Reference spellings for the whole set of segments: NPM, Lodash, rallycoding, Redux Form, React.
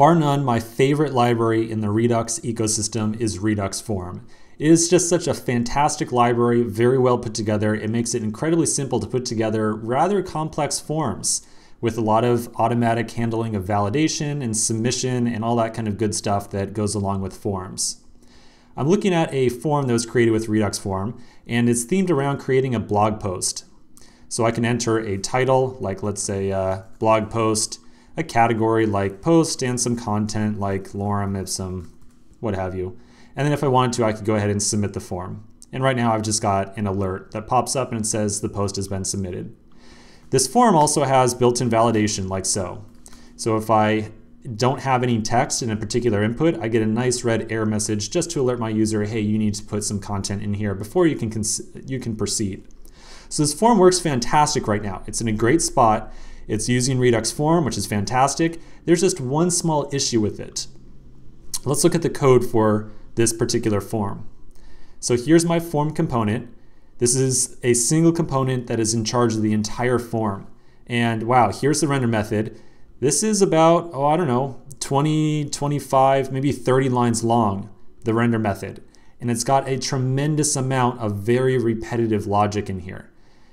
Bar none, my favorite library in the Redux ecosystem is Redux Form. It is just such a fantastic library, very well put together. It makes it incredibly simple to put together rather complex forms with a lot of automatic handling of validation and submission and all that kind of good stuff that goes along with forms. I'm looking at a form that was created with Redux Form, and it's themed around creating a blog post. So I can enter a title, like let's say blog post, a category like post, and some content like lorem ipsum, what have you. And then if I wanted to, I could go ahead and submit the form. And right now I've just got an alert that pops up and it says the post has been submitted. This form also has built-in validation like so. So if I don't have any text in a particular input, I get a nice red error message just to alert my user, hey, you need to put some content in here before you can proceed. So this form works fantastic right now. It's in a great spot. It's using Redux Form, which is fantastic. There's just one small issue with it. Let's look at the code for this particular form. So here's my form component. This is a single component that is in charge of the entire form. And wow, here's the render method. This is about, oh, I don't know, 20, 25, maybe 30 lines long, the render method. And it's got a tremendous amount of very repetitive logic in here.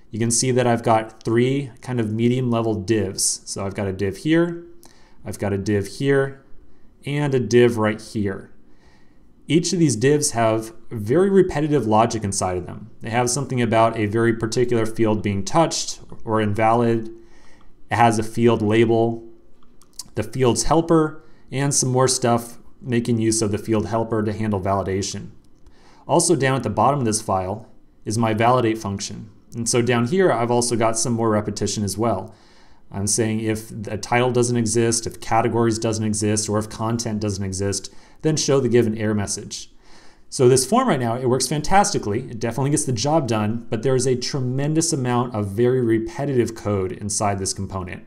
You can see that I've got three kind of medium level divs. So I've got a div here, I've got a div here, and a div right here. Each of these divs have very repetitive logic inside of them. They have something about a very particular field being touched or invalid. It has a field label, the field's helper, and some more stuff making use of the field helper to handle validation. Also down at the bottom of this file is my validate function. And so down here, I've also got some more repetition as well. I'm saying if a title doesn't exist, if categories doesn't exist, or if content doesn't exist, then show the given error message. So this form right now, it works fantastically. It definitely gets the job done, but there is a tremendous amount of very repetitive code inside this component.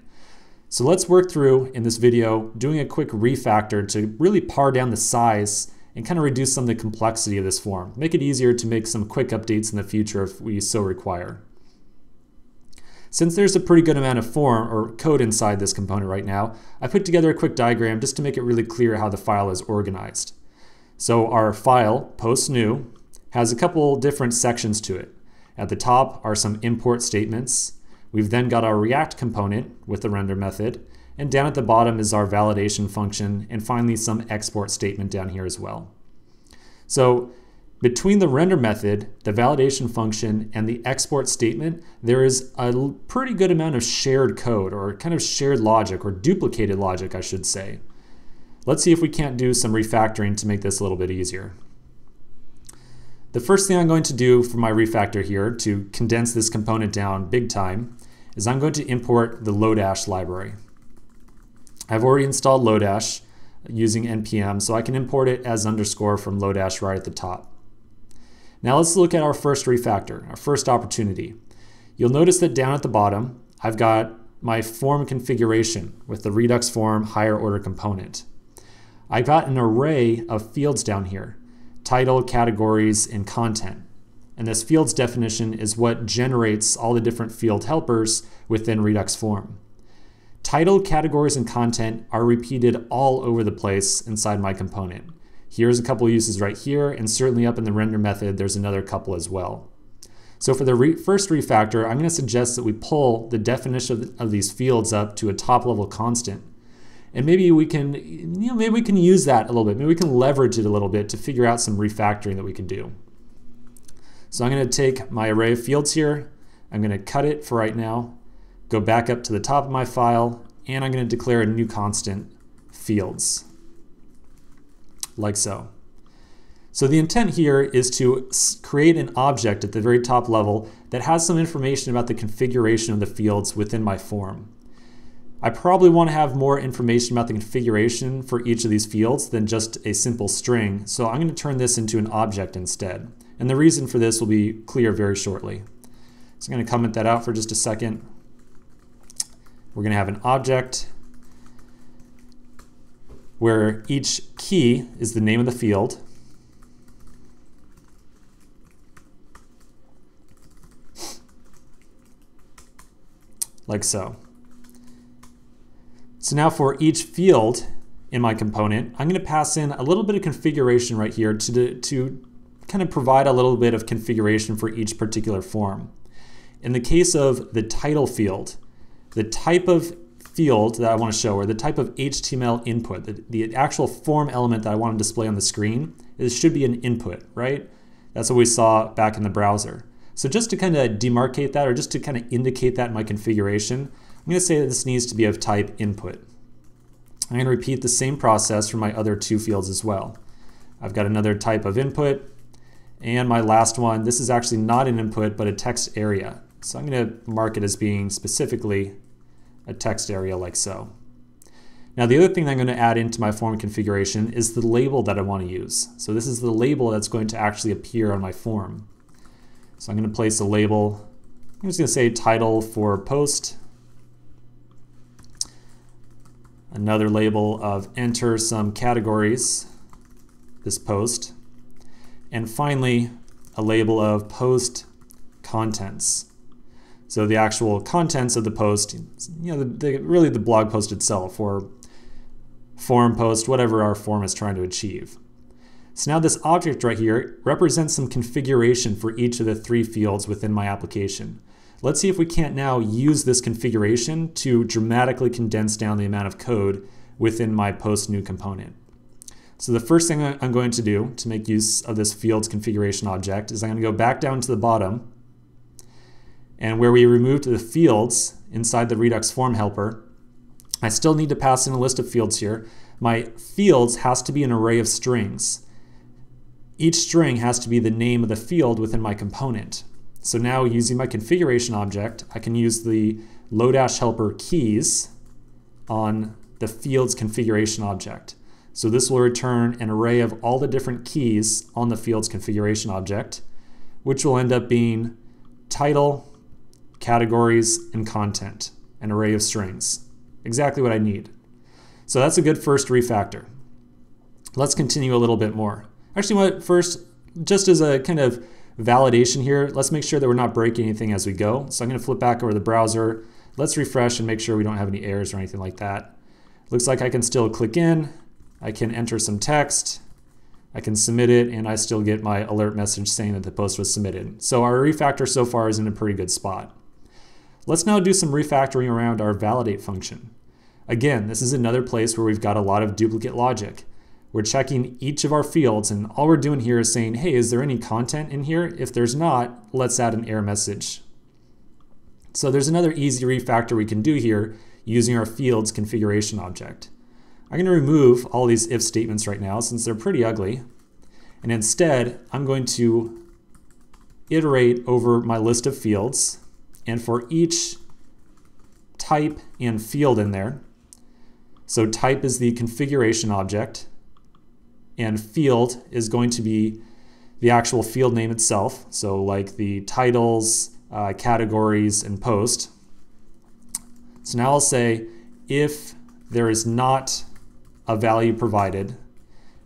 So let's work through, in this video, doing a quick refactor to really pare down the size and kind of reduce some of the complexity of this form. Make it easier to make some quick updates in the future if we so require. Since there's a pretty good amount of form or code inside this component right now, I put together a quick diagram just to make it really clear how the file is organized. So our file, post new, has a couple different sections to it. At the top are some import statements. We've then got our React component with the render method. And down at the bottom is our validation function. And finally, some export statement down here as well. So between the render method, the validation function, and the export statement, there is a pretty good amount of shared code, or kind of shared logic, or duplicated logic, I should say. Let's see if we can't do some refactoring to make this a little bit easier. The first thing I'm going to do for my refactor here to condense this component down big time is I'm going to import the Lodash library. I've already installed Lodash using NPM, so I can import it as underscore from Lodash right at the top. Now let's look at our first refactor, our first opportunity. You'll notice that down at the bottom, I've got my form configuration with the Redux Form higher order component. I've got an array of fields down here, title, categories, and content. And this fields definition is what generates all the different field helpers within Redux Form. Title, categories, and content are repeated all over the place inside my component. Here's a couple uses right here, and certainly up in the render method, there's another couple as well. So for the first refactor, I'm going to suggest that we pull the definition of these fields up to a top level constant. And maybe we can, maybe we can use that a little bit. Maybe we can leverage it a little bit to figure out some refactoring that we can do. So I'm going to take my array of fields here. I'm going to cut it for right now, go back up to the top of my file, and I'm going to declare a new constant, fields. Like so. So the intent here is to create an object at the very top level that has some information about the configuration of the fields within my form. I probably want to have more information about the configuration for each of these fields than just a simple string, so I'm going to turn this into an object instead. And the reason for this will be clear very shortly. So I'm going to comment that out for just a second. We're going to have an object where each key is the name of the field. Like so. So now for each field in my component. I'm going to pass in a little bit of configuration right here to kind of provide a little bit of configuration for each particular form. In the case of the title field, the type of field that I want to show, or the type of HTML input, the actual form element that I want to display on the screen, it should be an input, right? That's what we saw back in the browser. So just to kind of demarcate that, or just to kind of indicate that in my configuration, I'm going to say that this needs to be of type input. I'm going to repeat the same process for my other two fields as well. I've got another type of input, and my last one, this is actually not an input, but a text area. So I'm going to mark it as being specifically a text area, like so. Now the other thing that I'm going to add into my form configuration is the label that I want to use. So this is the label that's going to actually appear on my form. So I'm going to place a label. I'm just going to say title for post. Another label of enter some categories, this post. And finally, a label of post contents. So the actual contents of the post, you know, really the blog post itself, or form post, whatever our form is trying to achieve. So now this object right here represents some configuration for each of the three fields within my application. Let's see if we can't now use this configuration to dramatically condense down the amount of code within my post new component. So the first thing I'm going to do to make use of this field's configuration object is I'm going to go back down to the bottom, and where we removed the fields inside the Redux form helper, I still need to pass in a list of fields here. My fields has to be an array of strings. Each string has to be the name of the field within my component. So now, using my configuration object, I can use the Lodash helper keys on the field's configuration object. So this will return an array of all the different keys on the field's configuration object, which will end up being title, categories, and content, an array of strings. Exactly what I need. So that's a good first refactor. Let's continue a little bit more. Actually, first, just as a kind of validation here, let's make sure that we're not breaking anything as we go. So I'm going to flip back over the browser. Let's refresh and make sure we don't have any errors or anything like that. Looks like I can still click in. I can enter some text. I can submit it, and I still get my alert message saying that the post was submitted. So our refactor so far is in a pretty good spot. Let's now do some refactoring around our validate function. Again, this is another place where we've got a lot of duplicate logic. We're checking each of our fields, and all we're doing here is saying, hey, is there any content in here? If there's not, let's add an error message. So there's another easy refactor we can do here using our field's configuration object. I'm going to remove all these if statements right now since they're pretty ugly. And instead, I'm going to iterate over my list of fields. And for each type and field in there, so type is the configuration object, and field is going to be the actual field name itself, so like the titles, categories, and post. So now I'll say if there is not a value provided,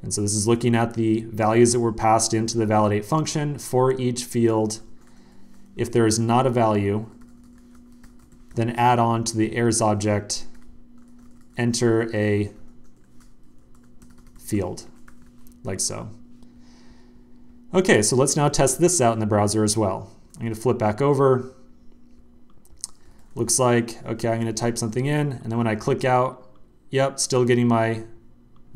and so this is looking at the values that were passed into the validate function for each field. If there is not a value, then add on to the errors object, enter a field, like so. Okay, so let's now test this out in the browser as well. I'm going to flip back over. Looks like, okay, I'm going to type something in, and then when I click out, yep, still getting my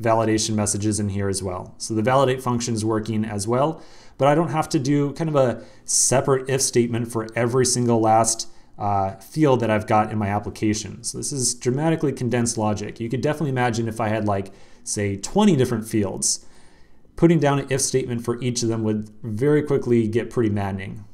validation messages in here as well. So the validate function is working as well, but I don't have to do kind of a separate if statement for every single last field that I've got in my application. So this is dramatically condensed logic. You could definitely imagine if I had, like, say 20 different fields, putting down an if statement for each of them would very quickly get pretty maddening.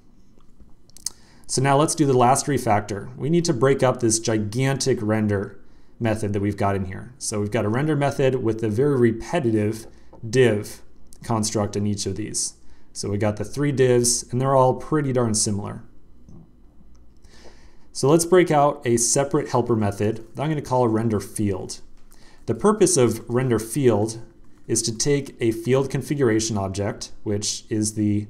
So now let's do the last refactor. We need to break up this gigantic render method that we've got in here. So we've got a render method with a very repetitive div construct in each of these. So we got the three divs, and they're all pretty darn similar. So let's break out a separate helper method that I'm going to call a render field. The purpose of render field is to take a field configuration object, which is the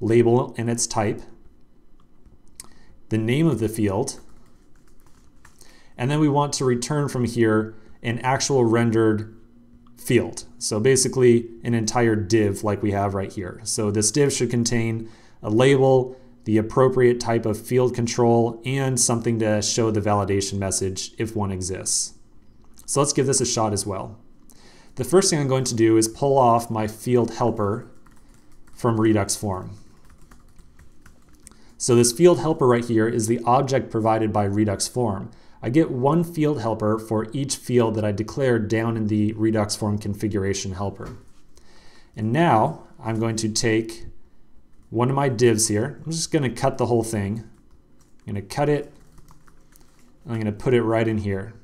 label and its type, the name of the field, and then we want to return from here an actual rendered field. So basically an entire div like we have right here. So this div should contain a label, the appropriate type of field control, and something to show the validation message if one exists. So let's give this a shot as well. The first thing I'm going to do is pull off my field helper from Redux Form. So this field helper right here is the object provided by Redux Form. I get one field helper for each field that I declared down in the Redux Form configuration helper. And now I'm going to take one of my divs here. I'm just going to cut the whole thing. I'm going to cut it. I'm going to put it right in here.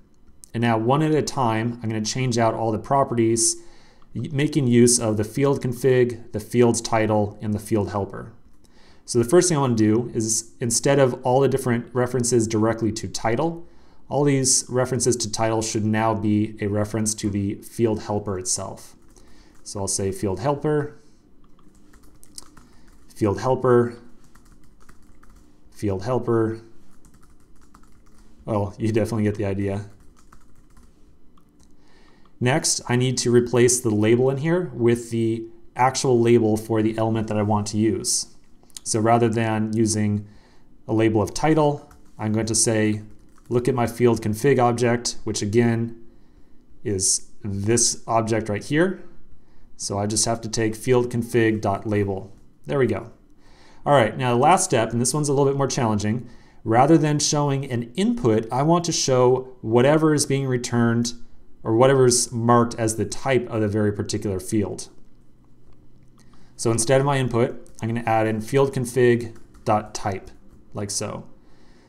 And now one at a time, I'm going to change out all the properties, making use of the field config, the field's title, and the field helper. So the first thing I want to do is, instead of all the different references directly to title, all these references to title should now be a reference to the field helper itself. So I'll say field helper. Well, you definitely get the idea. Next, I need to replace the label in here with the actual label for the element that I want to use. So rather than using a label of title, I'm going to say, look at my field config object, which again is this object right here. So I just have to take field config.label. There we go. All right, now the last step, and this one's a little bit more challenging. Rather than showing an input, I want to show whatever is being returned or whatever's marked as the type of the very particular field. So instead of my input, I'm going to add in field config.type, like so.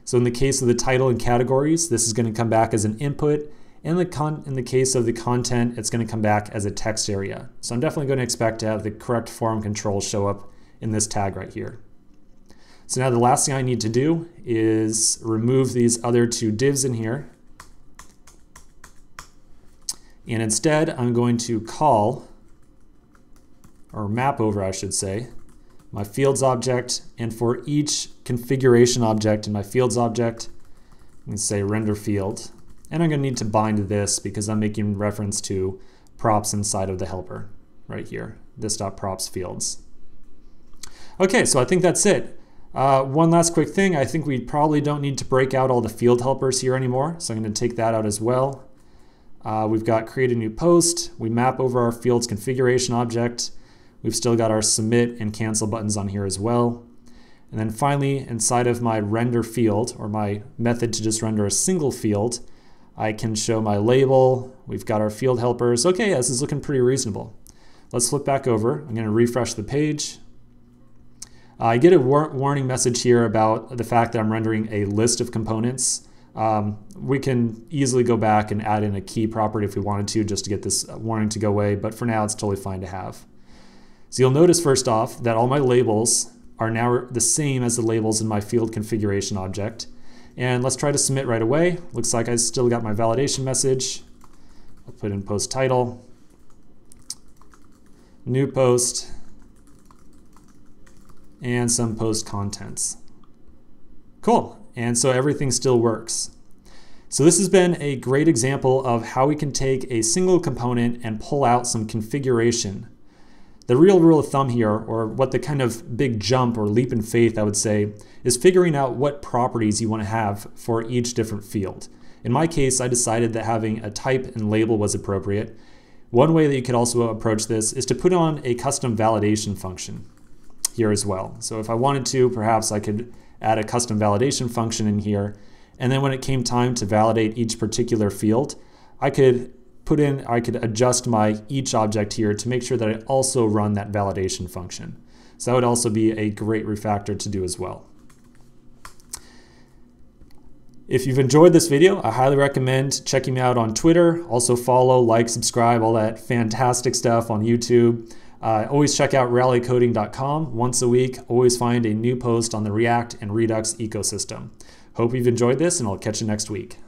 So in the case of the title and categories, this is going to come back as an input. In the case of the content, it's going to come back as a text area. So I'm definitely going to expect to have the correct form control show up in this tag right here. So now the last thing I need to do is remove these other two divs in here. And instead, I'm going to call, or map over, I should say, my fields object. And for each configuration object in my fields object, I'm going to say render field. And I'm going to need to bind this because I'm making reference to props inside of the helper right here, this.props fields. OK, so I think that's it. One last quick thing. I think we probably don't need to break out all the field helpers here anymore. So I'm going to take that out as well. We've got create a new post. We map over our fields configuration object. We've still got our submit and cancel buttons on here as well. And then finally, inside of my render field, or my method to just render a single field, I can show my label. We've got our field helpers. OK, yeah, this is looking pretty reasonable. Let's flip back over. I'm going to refresh the page. I get a warning message here about the fact that I'm rendering a list of components. We can easily go back and add in a key property if we wanted to, just to get this warning to go away. But for now, it's totally fine to have. So you'll notice first off that all my labels are now the same as the labels in my field configuration object. And let's try to submit right away. Looks like I still got my validation message. I'll put in post title, new post, and some post contents. Cool. And so everything still works. So this has been a great example of how we can take a single component and pull out some configuration. The real rule of thumb here, or what the kind of big jump or leap in faith I would say, is figuring out what properties you want to have for each different field. In my case, I decided that having a type and label was appropriate. One way that you could also approach this is to put on a custom validation function here as well. So if I wanted to, perhaps I could add a custom validation function in here. And then when it came time to validate each particular field, I could adjust my each object here to make sure that I also run that validation function. So that would also be a great refactor to do as well. If you've enjoyed this video, I highly recommend checking me out on Twitter. Also follow, like, subscribe, all that fantastic stuff on YouTube. Always check out rallycoding.com. Once a week, always find a new post on the React and Redux ecosystem. Hope you've enjoyed this, and I'll catch you next week.